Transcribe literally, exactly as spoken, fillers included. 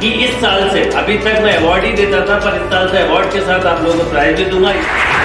कि इस साल से, अभी तक मैं अवार्ड ही देता था पर इस साल से अवार्ड के साथ आप लोगों को प्राइज भी दूंगा।